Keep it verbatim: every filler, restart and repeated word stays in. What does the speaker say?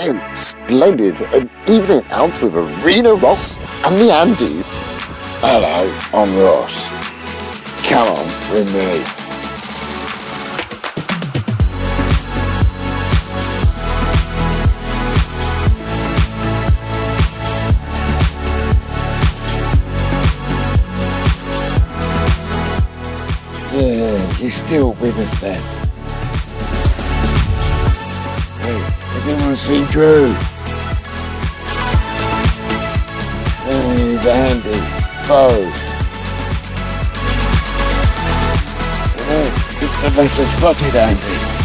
and splendid an evening out with Arena Ross and the Andes. Hello, I'm Ross. Come on with me. Yeah, you're still with us then. Hey, has anyone seen Drew? There's Andy, Bo. Well, it's the most spotted Andy.